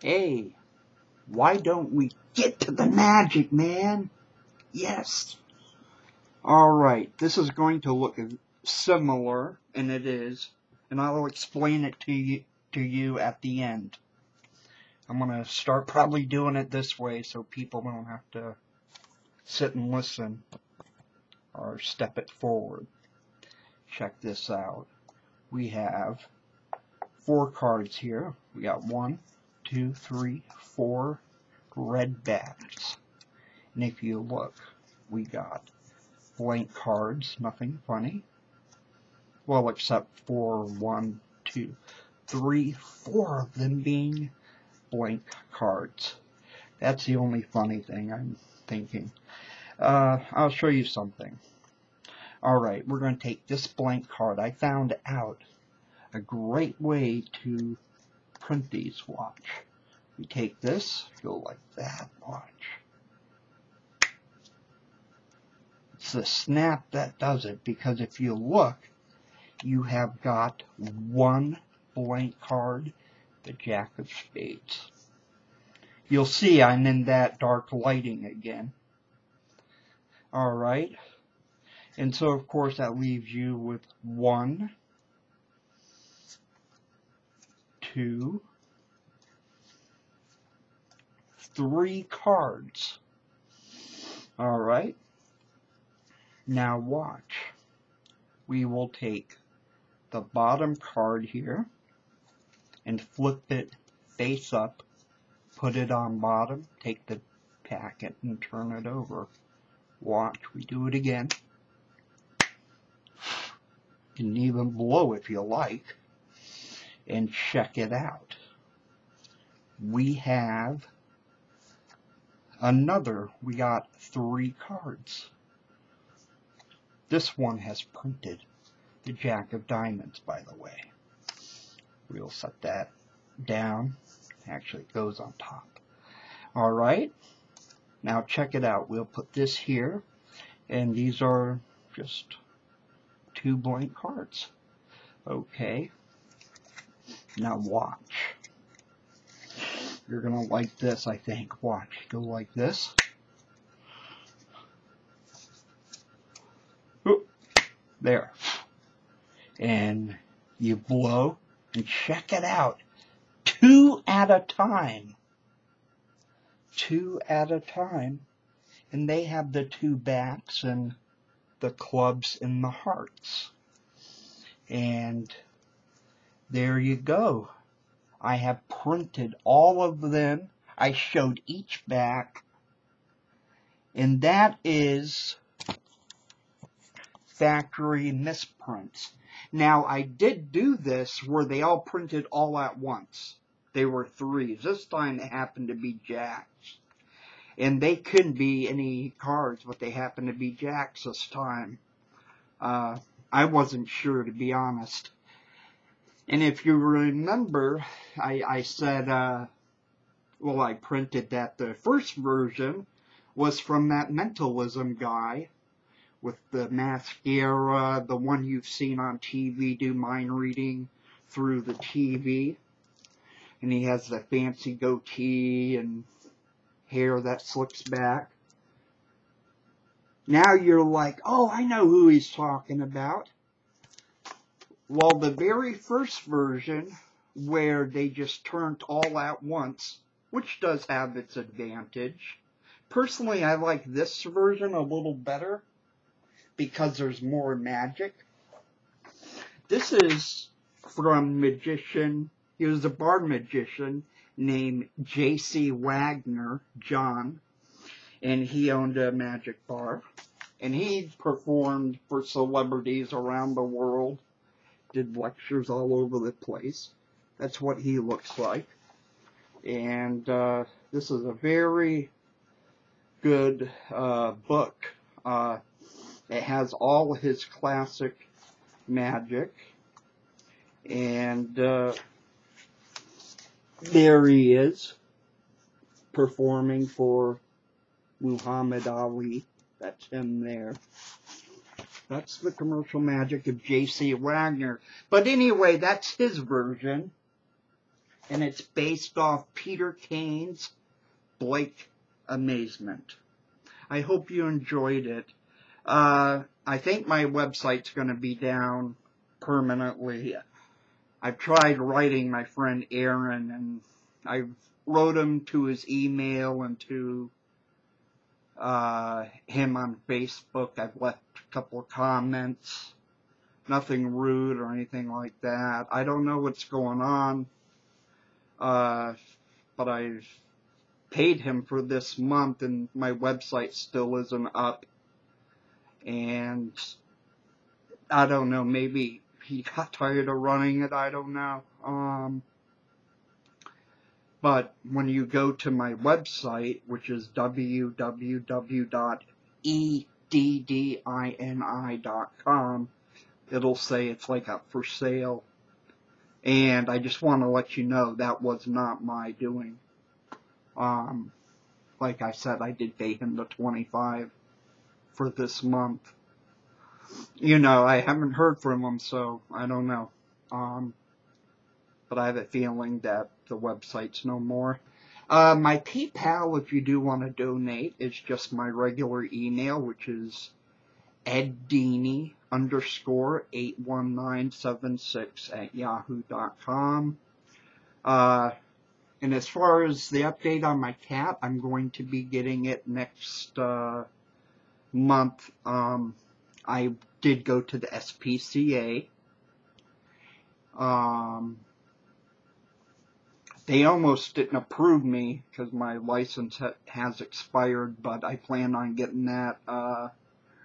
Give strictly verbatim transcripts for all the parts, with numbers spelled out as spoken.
Hey, why don't we get to the magic, man? Yes. Alright, this is going to look similar, and it is, and I will explain it to you, to you at the end. I'm going to start probably doing it this way so people don't have to sit and listen or step it forward. Check this out. We have four cards here. We got one, two, three, four red backs. And if you look, we got blank cards, nothing funny. Well, except for one, two, three, four of them being blank cards. That's the only funny thing I'm thinking. Uh, I'll show you something. Alright, we're going to take this blank card. I found out a great way to print these. Watch. We take this, go like that. Watch. It's the snap that does it, because if you look, you have got one blank card, the Jack of Spades. You'll see I'm in that dark lighting again. Alright. And so, of course, that leaves you with one, two, three cards. Alright. Now watch. We will take the bottom card here and flip it face up, put it on bottom, take the packet and turn it over. Watch, we do it again. You can even blow if you like, and check it out. We have another, we got three cards. This one has printed the Jack of Diamonds, by the way. We'll set that down. Actually, it goes on top. Alright, now check it out. We'll put this here, and these are just two blank cards. Okay, now watch. You're gonna like this, I think. Watch, go like this. Oop. There, and you blow, and check it out, two at a time, two at a time, and they have the two backs and the clubs and the hearts. And there you go. I have printed all of them. I showed each back. And that is Factory Misprints. Now, I did do this where they all printed all at once. They were threes. This time it happened to be jacks. And they couldn't be any cards, but they happened to be jacks this time. Uh, I wasn't sure, to be honest. And if you remember, I, I said, uh, well, I printed that the first version was from that mentalism guy with the mascara, the one you've seen on T V do mind reading through the T V. And he has the fancy goatee and hair that slips back. Now you're like, oh, I know who he's talking about. Well, the very first version where they just turned all at once, which does have its advantage. Personally, I like this version a little better because there's more magic. This is from magician, he was a bard magician, named J C Wagner, John, and he owned a magic bar, and he performed for celebrities around the world, did lectures all over the place. That's what he looks like, and uh, this is a very good uh, book. Uh, it has all his classic magic, and uh, there he is, performing for Muhammad Ali. That's him there. That's the commercial magic of J C Wagner. But anyway, that's his version. and it's based off Peter Kane's Blank Amazement. I hope you enjoyed it. Uh, I think my website's going to be down permanently. I've tried writing my friend Aaron, and I wrote him to his email and to uh, him on Facebook. I've left a couple of comments. Nothing rude or anything like that. I don't know what's going on, uh, but I've paid him for this month, and my website still isn't up. And I don't know, maybe he got tired of running it, I don't know. Um, but when you go to my website, which is w w w dot e d d i n i dot com, it'll say it's like up for sale. And I just want to let you know that was not my doing. Um, like I said, I did pay him the twenty-five for this month. You know, I haven't heard from him, so I don't know. Um, but I have a feeling that the website's no more. Uh, my PayPal, if you do want to donate, is just my regular email, which is eddini underscore eight one nine seven six at yahoo dot com. Uh, and as far as the update on my cat, I'm going to be getting it next uh, month. Um, I did go to the S P C A. Um, they almost didn't approve me because my license ha has expired, but I plan on getting that uh,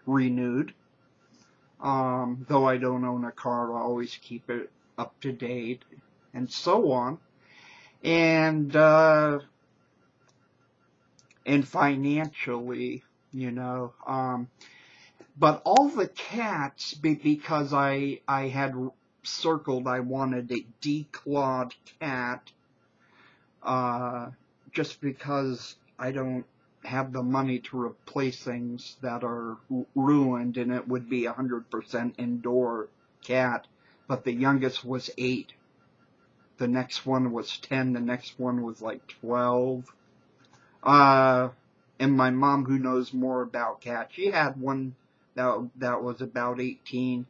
renewed. Um, though I don't own a car, I always keep it up to date and so on. And, uh, and financially, you know, um, but all the cats, because I, I had circled, I wanted a declawed cat, uh, just because I don't have the money to replace things that are ruined, and it would be a hundred percent indoor cat. But the youngest was eight, the next one was ten, the next one was like twelve. Uh, and my mom, who knows more about cats, she had one that that was about eighteen.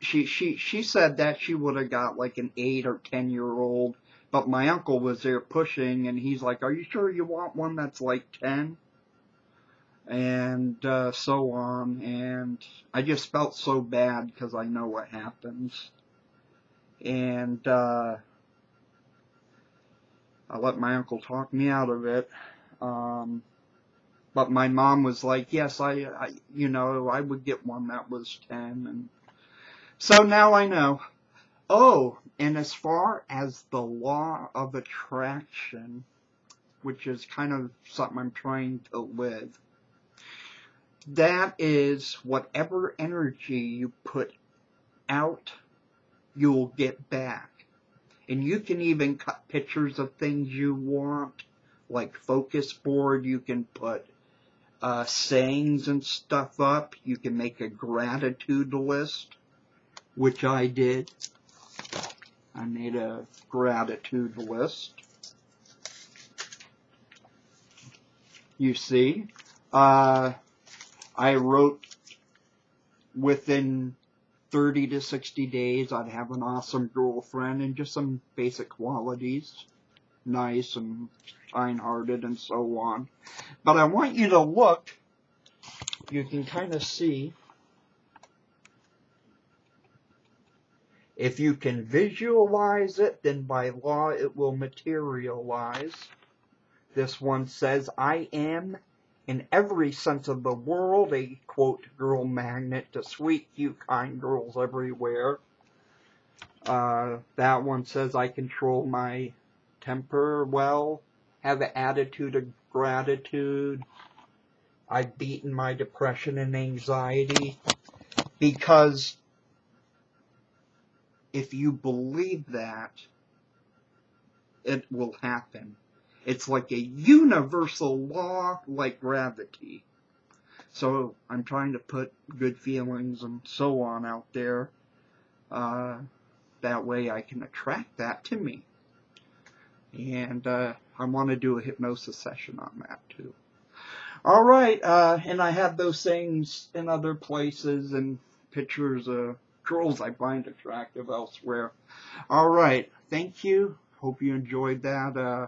She she she said that she would have got like an eight or ten year old. But my uncle was there pushing, and he's like, "Are you sure you want one that's like ten?" And uh, so on, and I just felt so bad because I know what happens. And uh, I let my uncle talk me out of it. Um, but my mom was like, yes, I, I, you know, I would get one that was ten. And so now I know. Oh, and as far as the law of attraction, which is kind of something I'm trying to live, that is whatever energy you put out, you'll get back. And you can even cut pictures of things you want, like focus board. You can put uh, sayings and stuff up. You can make a gratitude list, which I did. I made a gratitude list. You see, uh, I wrote within thirty to sixty days I'd have an awesome girlfriend, and just some basic qualities, nice and kind-hearted and so on. But I want you to look, you can kind of see, if you can visualize it, then by law it will materialize. This one says, I am, in every sense of the world, a, quote, girl magnet to sweet, cute, kind girls everywhere. Uh, that one says, I control my temper well, have an attitude of gratitude. I've beaten my depression and anxiety. Because if you believe that, it will happen. It's like a universal law, like gravity. So I'm trying to put good feelings and so on out there. Uh, that way I can attract that to me. and uh, I want to do a hypnosis session on that too. All right, uh, and I have those things in other places and pictures of girls I find attractive elsewhere. All right, thank you. Hope you enjoyed that uh,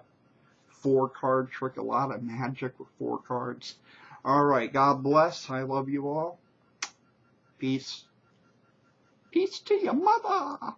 four card trick. A lot of magic with four cards. All right, God bless. I love you all. Peace. Peace to your mother.